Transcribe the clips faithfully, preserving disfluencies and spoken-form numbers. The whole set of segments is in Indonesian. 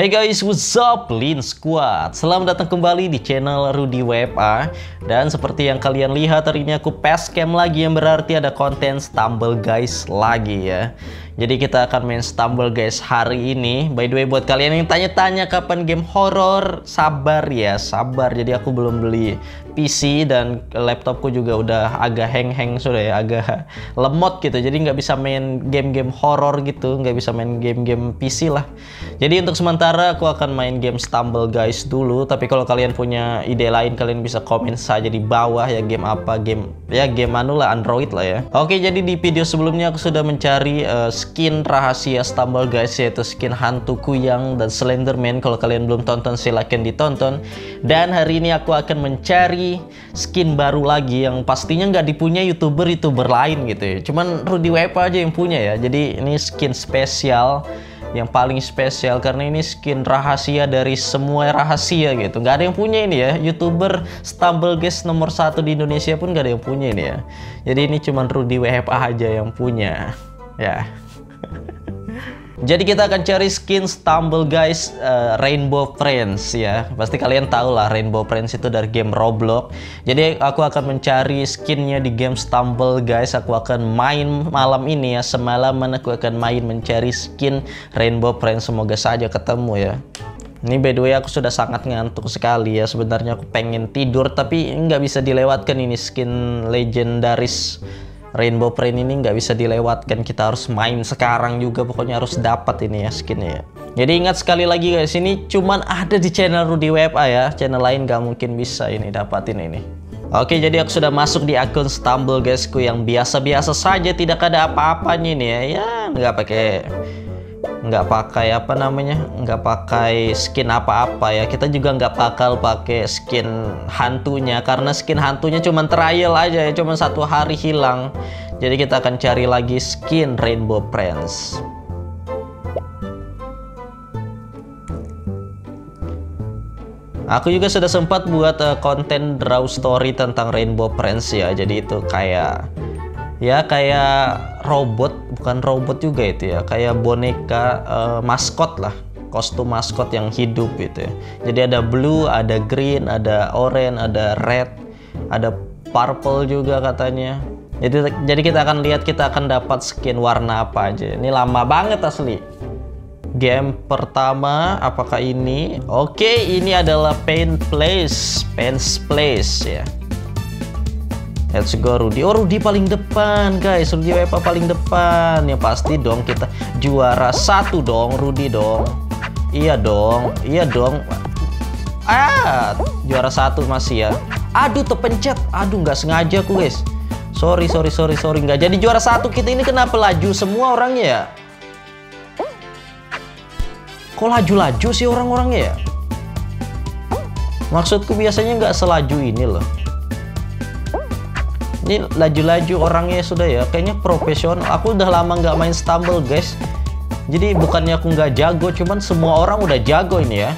Hey guys, what's up Linsquad? Selamat datang kembali di channel Rudy W F A. Dan seperti yang kalian lihat, hari ini aku facecam lagi, yang berarti ada konten Stumble Guys lagi ya. Jadi kita akan main Stumble Guys hari ini. By the way, buat kalian yang tanya-tanya kapan game horror, sabar ya, sabar. Jadi aku belum beli P C dan laptopku juga udah agak hang-hang sudah ya, agak lemot gitu. Jadi nggak bisa main game-game horror gitu, nggak bisa main game-game P C lah. Jadi untuk sementara Sementara aku akan main game Stumble Guys dulu, tapi kalau kalian punya ide lain kalian bisa komen saja di bawah ya, game apa, game ya game anu lah, Android lah ya. Oke, jadi di video sebelumnya aku sudah mencari uh, skin rahasia Stumble Guys, yaitu skin hantu Kuyang dan Slenderman. Kalau kalian belum tonton silahkan ditonton. Dan hari ini aku akan mencari skin baru lagi yang pastinya nggak dipunya YouTuber-YouTuber lain gitu ya. Cuman Rudy W F A aja yang punya ya. Jadi ini skin spesial, yang paling spesial karena ini skin rahasia dari semua rahasia gitu. Nggak ada yang punya ini ya, YouTuber Stumble Guys nomor satu di Indonesia pun nggak ada yang punya ini ya. Jadi ini cuman Rudy W F A aja yang punya ya. Jadi kita akan cari skin Stumble Guys uh, Rainbow Friends ya. Pasti kalian tahu lah Rainbow Friends itu dari game Roblox. Jadi aku akan mencari skinnya di game Stumble Guys. Aku akan main malam ini ya, semalaman aku akan main mencari skin Rainbow Friends. Semoga saja ketemu ya. Ini by the way aku sudah sangat ngantuk sekali ya. Sebenarnya aku pengen tidur tapi nggak bisa dilewatkan ini skin legendaris Rainbow Friend ini, nggak bisa dilewatkan. Kita harus main sekarang juga, pokoknya harus dapat ini ya skinnya ya. Jadi ingat sekali lagi guys, ini cuman ada di channel Rudy W F A ya. Channel lain nggak mungkin bisa ini dapatin ini. Oke, jadi aku sudah masuk di akun Stumble Guysku yang biasa-biasa saja, tidak ada apa-apanya ini ya. Ya nggak pakai nggak pakai apa namanya, nggak pakai skin apa-apa ya. Kita juga nggak bakal pakai skin hantunya karena skin hantunya cuma trial aja ya, cuma satu hari hilang. Jadi kita akan cari lagi skin Rainbow Friends. Aku juga sudah sempat buat uh, konten draw story tentang Rainbow Friends ya. Jadi itu kayak ya kayak robot, bukan robot juga itu ya, kayak boneka uh, maskot lah, kostum maskot yang hidup gitu ya. Jadi ada blue, ada green, ada orange, ada red, ada purple juga katanya. Jadi jadi kita akan lihat kita akan dapat skin warna apa aja. Ini lama banget asli. Game pertama apakah ini? Oke, ini adalah Paint Place, Paint's Place ya. Let's go Rudy. Oh Rudy paling depan guys, Rudy W F A paling depan. Ya pasti dong kita juara satu dong Rudy dong. Iya dong, iya dong. Ah, juara satu masih ya. Aduh terpencet, aduh nggak sengaja aku guys. Sorry sorry sorry sorry nggak jadi juara satu kita ini. Kenapa laju semua orangnya ya? Kok laju-laju sih orang-orangnya ya? Maksudku biasanya nggak selaju ini loh. Ini laju-laju orangnya sudah ya, kayaknya profesional. Aku udah lama nggak main Stumble guys. Jadi bukannya aku nggak jago, cuman semua orang udah jago ini ya.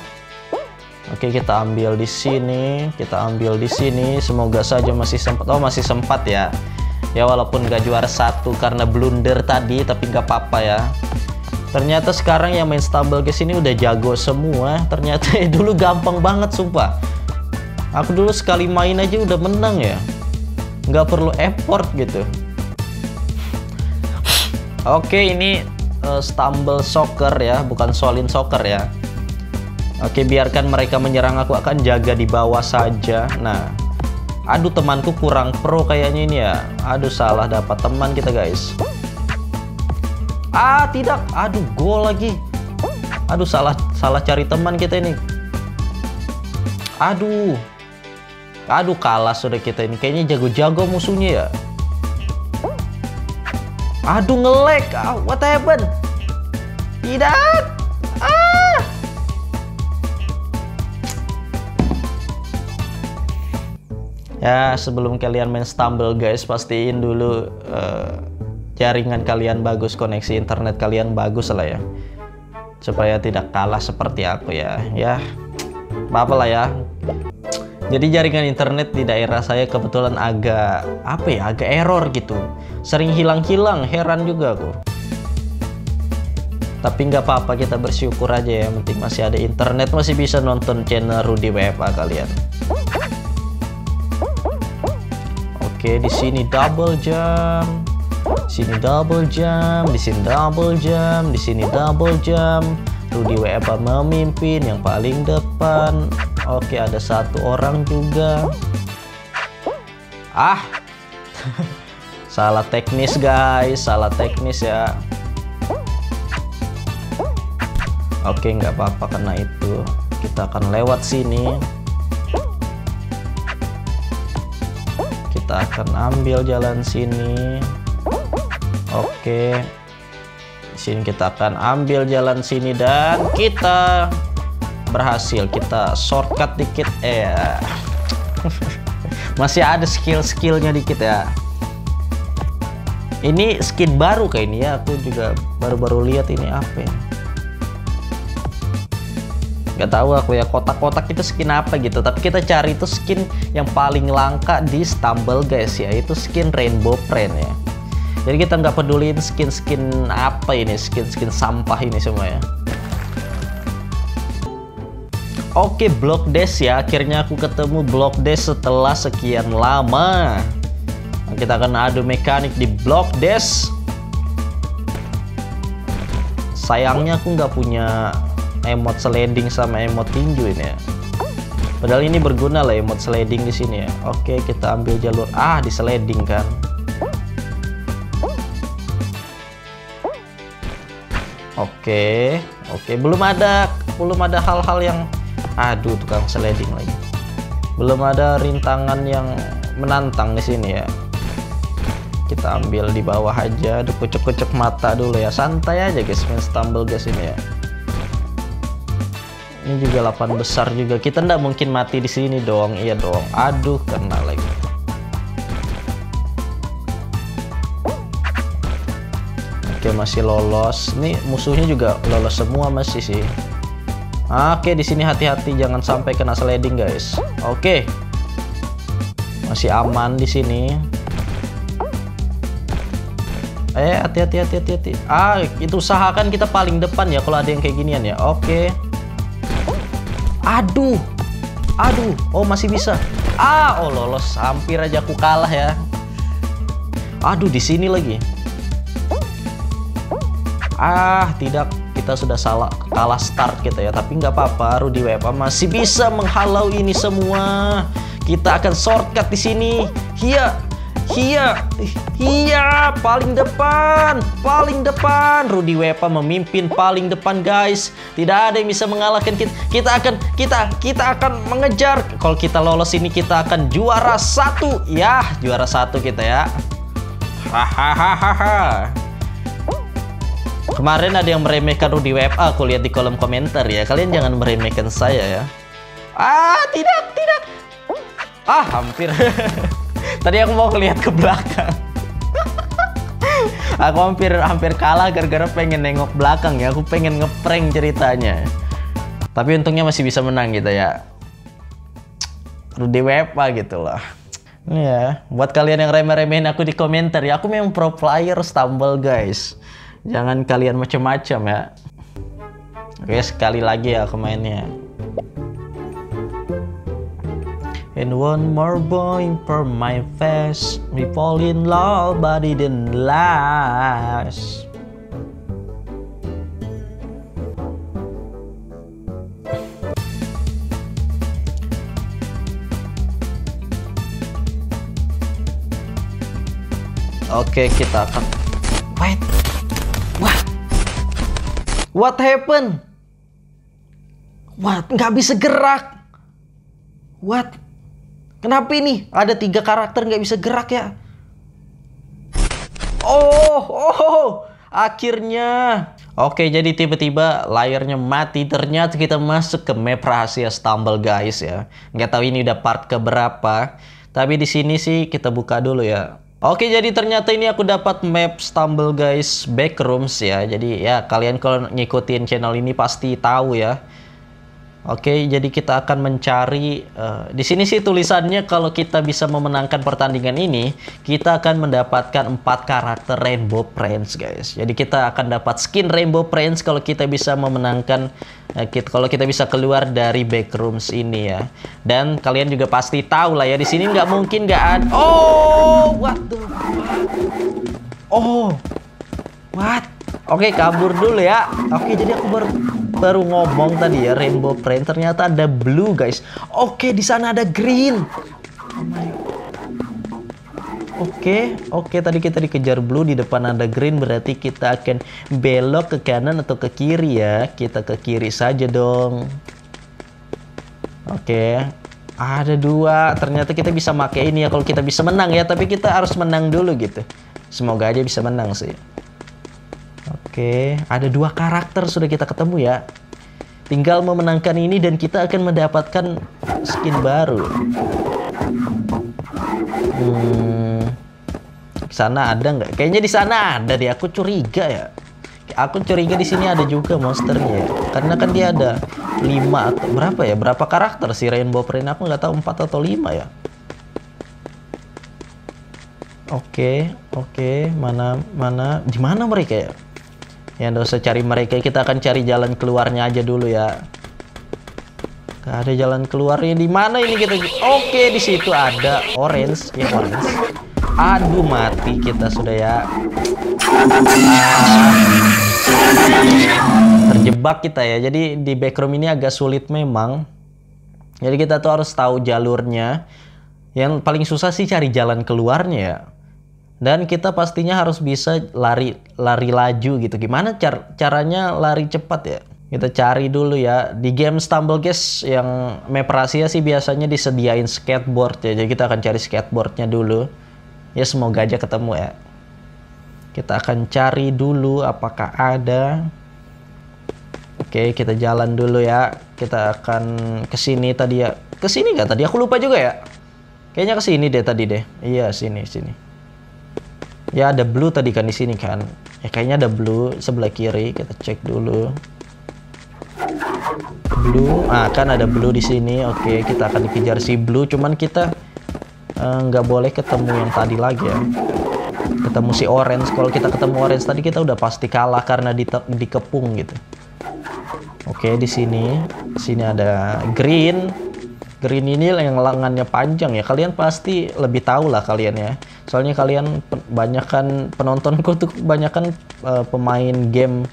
Oke, kita ambil di sini, kita ambil di sini. Semoga saja masih sempat. Oh masih sempat ya. Ya walaupun nggak juara satu karena blunder tadi, tapi nggak apa-apa ya. Ternyata sekarang yang main Stumble guys ini udah jago semua. Ternyata eh, dulu gampang banget sumpah. Aku dulu sekali main aja udah menang ya. Nggak perlu effort gitu. Oke, ini uh, Stumble Soccer ya, bukan Solin Soccer ya. Oke, biarkan mereka menyerang, aku akan jaga di bawah saja. Nah, aduh temanku kurang pro kayaknya ini ya. Aduh salah dapat teman kita guys. Ah tidak, aduh gol lagi. Aduh salah salah cari teman kita ini. Aduh. Aduh kalah sudah kita ini. Kayaknya jago-jago musuhnya ya. Aduh nge-lag. Oh, what happened? Tidak. Ah. Ya sebelum kalian main Stumble guys, pastiin dulu uh, jaringan kalian bagus, koneksi internet kalian bagus lah ya, supaya tidak kalah seperti aku ya. Ya apa lah ya. Jadi jaringan internet di daerah saya kebetulan agak apa ya, agak error gitu. Sering hilang-hilang, heran juga aku. Tapi nggak apa-apa, kita bersyukur aja ya, penting masih ada internet, masih bisa nonton channel Rudy W F A kalian. Oke, di sini double jump, sini double jump, di sini double jump, di sini double jump. Rudy W F A memimpin yang paling depan. Oke, ada satu orang juga. Ah, salah teknis guys, salah teknis ya. Oke, nggak apa-apa karena itu kita akan lewat sini. Kita akan ambil jalan sini. Oke, di sini kita akan ambil jalan sini dan kita berhasil. Kita shortcut dikit, eh, masih ada skill-skillnya dikit ya. Ini skin baru kayak ini ya. Aku juga baru-baru lihat ini apa ya. Gak tahu aku ya, kotak-kotak itu skin apa gitu, tapi kita cari itu skin yang paling langka di Stumble Guys ya, itu skin Rainbow Friends ya. Jadi kita nggak peduliin skin-skin apa ini, skin-skin sampah ini semua ya. Oke, Block Dash ya, akhirnya aku ketemu Block Dash setelah sekian lama. Kita akan adu mekanik di Block Dash. Sayangnya aku nggak punya emot sliding sama emot tinju ini ya. Padahal ini berguna lah emot sliding di sini ya. Oke, kita ambil jalur ah di sliding kan. Oke, oke belum ada belum ada hal-hal yang aduh tukang sliding lagi. Belum ada rintangan yang menantang di sini ya. Kita ambil di bawah aja, kucek-kucek mata dulu ya. Santai aja guys, main Stumble Guys ini ya. Ini juga delapan besar juga. Kita ndak mungkin mati di sini dong. Iya dong. Aduh, kena lagi. Oke, masih lolos. Nih musuhnya juga lolos semua masih sih. Oke, di sini hati-hati jangan sampai kena sliding, guys. Oke. Masih aman di sini. Eh, hati-hati hati-hati hati. Ah, itu usahakan kita paling depan ya kalau ada yang kayak ginian ya. Oke. Aduh, aduh, oh masih bisa. Ah, oh lolos, hampir aja aku kalah ya. Aduh, di sini lagi. Ah, tidak, kita sudah salah kalah start kita ya. Tapi nggak apa-apa, Rudy W F A masih bisa menghalau ini semua. Kita akan shortcut di sini. Hiya, hiya, hiya, paling depan, paling depan. Rudy W F A memimpin paling depan guys. Tidak ada yang bisa mengalahkan kita. Kita akan kita kita akan mengejar. Kalau kita lolos ini kita akan juara satu ya, juara satu kita ya. Hahaha. Kemarin ada yang meremehkan Rudy W F A. Aku lihat di kolom komentar ya. Kalian jangan meremehkan saya ya. Ah tidak tidak. Ah hampir. Tadi aku mau lihat ke belakang. Aku hampir hampir kalah gara-gara pengen nengok belakang ya. Aku pengen ngeprank ceritanya. Tapi untungnya masih bisa menang gitu ya. Rudy W F A gitu loh. Ya, buat kalian yang remeh-remehin aku di komentar ya, aku memang pro player Stumble Guys. Jangan kalian macam-macam ya. Oke, sekali lagi ya aku mainnya. And one more boy for my face. We fall in love but it didn't last. Oke, kita akan wait. Wah, what happened? What? Nggak bisa gerak. What? Kenapa ini? Ada tiga karakter nggak bisa gerak ya? Oh, oh, akhirnya. Oke, jadi tiba-tiba layarnya mati. Ternyata kita masuk ke map rahasia Stumble Guys ya. Nggak tahu ini udah part keberapa. Tapi di sini sih kita buka dulu ya. Oke, jadi ternyata ini aku dapat map Stumble Guys Backrooms ya. Jadi ya kalian kalau ngikutin channel ini pasti tahu ya. Oke, jadi kita akan mencari uh, di sini sih tulisannya kalau kita bisa memenangkan pertandingan ini, kita akan mendapatkan empat karakter Rainbow Friends, guys. Jadi kita akan dapat skin Rainbow Friends kalau kita bisa memenangkan uh, kita, kalau kita bisa keluar dari backrooms ini ya. Dan kalian juga pasti tahu lah ya, di sini nggak mungkin nggak ada. Oh, what the fuck? Oh, what? Oke, kabur dulu ya. Oke, jadi aku baru baru ngomong tadi ya, Rainbow Friends ternyata ada blue, guys. Oke, di sana ada green. Oke, oke tadi kita dikejar blue, di depan ada green, berarti kita akan belok ke kanan atau ke kiri ya. Kita ke kiri saja dong. Oke. Ada dua. Ternyata kita bisa pakai ini ya kalau kita bisa menang ya, tapi kita harus menang dulu gitu. Semoga aja bisa menang sih. Oke, ada dua karakter sudah kita ketemu ya. Tinggal memenangkan ini dan kita akan mendapatkan skin baru. Hmm, sana ada nggak? Kayaknya di sana ada deh. Aku curiga ya. Aku curiga di sini ada juga monsternya. Karena kan dia ada lima atau berapa ya? Berapa karakter sih Rainbow Friends? Aku nggak tahu, empat atau lima ya. Oke, oke. Mana, mana? Di mana mereka ya? Ya nggak usah cari mereka, kita akan cari jalan keluarnya aja dulu ya. Nggak ada jalan keluarnya, di mana ini kita? Oke, di situ ada orange, ya orange. Aduh, mati kita sudah ya. Ah, terjebak kita ya. Jadi di backroom ini agak sulit memang. Jadi kita tuh harus tahu jalurnya. Yang paling susah sih cari jalan keluarnya ya. Dan kita pastinya harus bisa lari lari laju gitu. Gimana car caranya lari cepat ya? Kita cari dulu ya. Di game Stumble Guys yang map rahasia sih biasanya disediain skateboard ya. Jadi kita akan cari skateboardnya dulu. Ya semoga aja ketemu ya. Kita akan cari dulu apakah ada. Oke, kita jalan dulu ya. Kita akan kesini tadi ya. Kesini nggak tadi? Aku lupa juga ya. Kayaknya kesini deh tadi deh. Iya sini sini. Ya ada blue tadi kan di sini kan. Ya kayaknya ada blue sebelah kiri, kita cek dulu. Blue, ah kan ada blue di sini. Oke, kita akan dikejar si blue. Cuman kita nggak eh, boleh ketemu yang tadi lagi ya. Ketemu si orange. Kalau kita ketemu orange tadi kita udah pasti kalah karena dikepung gitu. Oke, di sini, sini ada green. Green ini yang lengannya panjang ya. Kalian pasti lebih tahu lah kalian ya. Soalnya kalian banyakkan penontonku tuh banyakkan uh, pemain game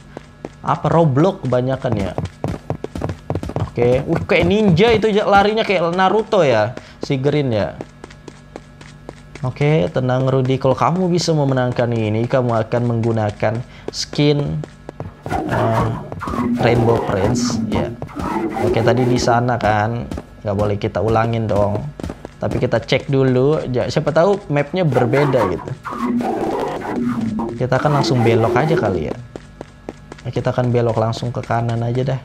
apa Roblox kebanyakan ya. Oke, okay. uh, kayak ninja itu larinya kayak Naruto ya si Green ya. Oke, okay, tenang Rudy. Kalau kamu bisa memenangkan ini, kamu akan menggunakan skin uh, Rainbow Friends ya. Yeah. Oke, okay, tadi di sana kan. Nggak boleh kita ulangin dong, tapi kita cek dulu, siapa tahu mapnya berbeda gitu. Kita akan langsung belok aja kali ya. Kita akan belok langsung ke kanan aja dah.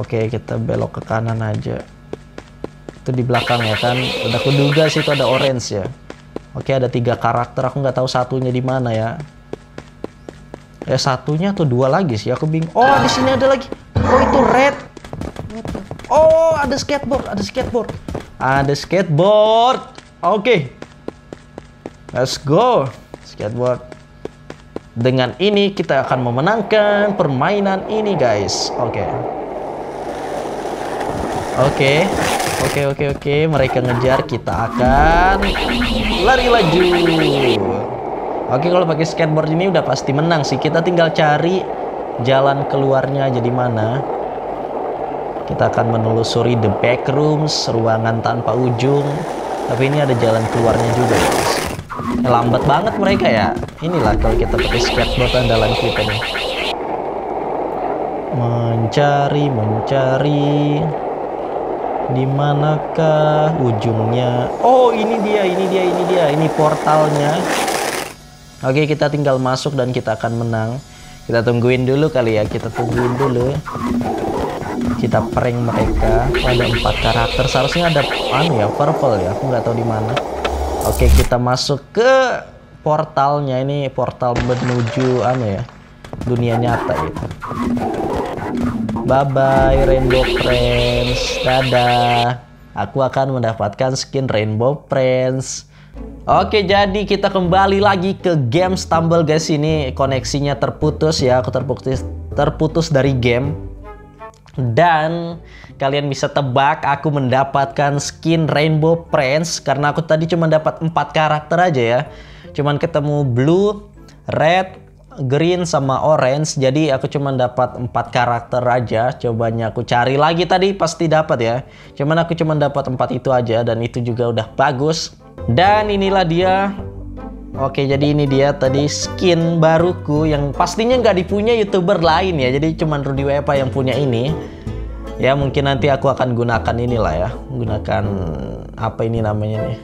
Oke, kita belok ke kanan aja. Itu di belakang ya kan. Udah kuduga sih itu ada orange ya. Oke, ada tiga karakter, aku nggak tahu satunya di mana ya. Ya satunya atau dua lagi sih, aku bingung. Oh, di sini ada lagi. Oh, itu red. Oh, ada skateboard, ada skateboard, ada skateboard. Oke, okay. Let's go skateboard. Dengan ini kita akan memenangkan permainan ini, guys. Oke, okay. oke, okay. oke, okay, oke, okay, oke. Okay. Mereka ngejar, kita akan lari laju. Oke, okay, kalau pakai skateboard ini udah pasti menang sih. Kita tinggal cari jalan keluarnya aja di mana. Kita akan menelusuri the back rooms, ruangan tanpa ujung. Tapi ini ada jalan keluarnya juga, guys. Eh, lambat banget mereka ya. Inilah kalau kita pakai skateboard andalan kita nih. Mencari, mencari. Di manakah ujungnya? Oh, ini dia, ini dia, ini dia. Ini portalnya. Oke, kita tinggal masuk dan kita akan menang. Kita tungguin dulu kali ya, kita tungguin dulu. Kita prank mereka. Ada empat karakter, seharusnya ada anu ya, purple ya, aku nggak tahu di mana. Oke, kita masuk ke portalnya. Ini portal menuju anu ya, dunia nyata gitu. Bye bye Rainbow Friends. Dadah. Aku akan mendapatkan skin Rainbow Friends. Oke, jadi kita kembali lagi ke game Stumble Guys. Ini koneksinya terputus ya, aku terputus terputus dari game. Dan kalian bisa tebak aku mendapatkan skin Rainbow Friends karena aku tadi cuma dapat empat karakter aja ya. Cuman ketemu blue, red, green sama orange. Jadi aku cuma dapat empat karakter aja. Cobanya aku cari lagi tadi pasti dapat ya. Cuman aku cuma dapat empat itu aja dan itu juga udah bagus. Dan inilah dia. Oke, jadi ini dia tadi skin baruku yang pastinya nggak dipunya YouTuber lain ya. Jadi cuman Rudy Wepa yang punya ini. Ya mungkin nanti aku akan gunakan inilah ya. Gunakan apa ini namanya nih?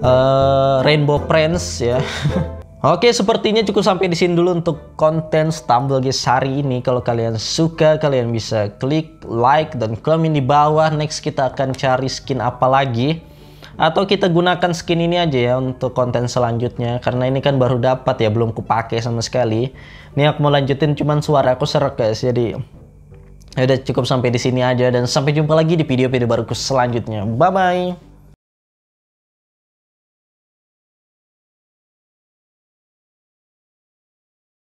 Uh, Rainbow Friends ya. Oke, sepertinya cukup sampai di sini dulu untuk konten Stumble Guys hari ini. Kalau kalian suka, kalian bisa klik like dan komen di bawah. Next kita akan cari skin apa lagi. Atau kita gunakan skin ini aja ya untuk konten selanjutnya. Karena ini kan baru dapat ya, belum kupakai sama sekali. Ini aku mau lanjutin cuman suara aku serak guys. Jadi ya udah cukup sampai di sini aja. Dan sampai jumpa lagi di video-video baruku selanjutnya. Bye-bye.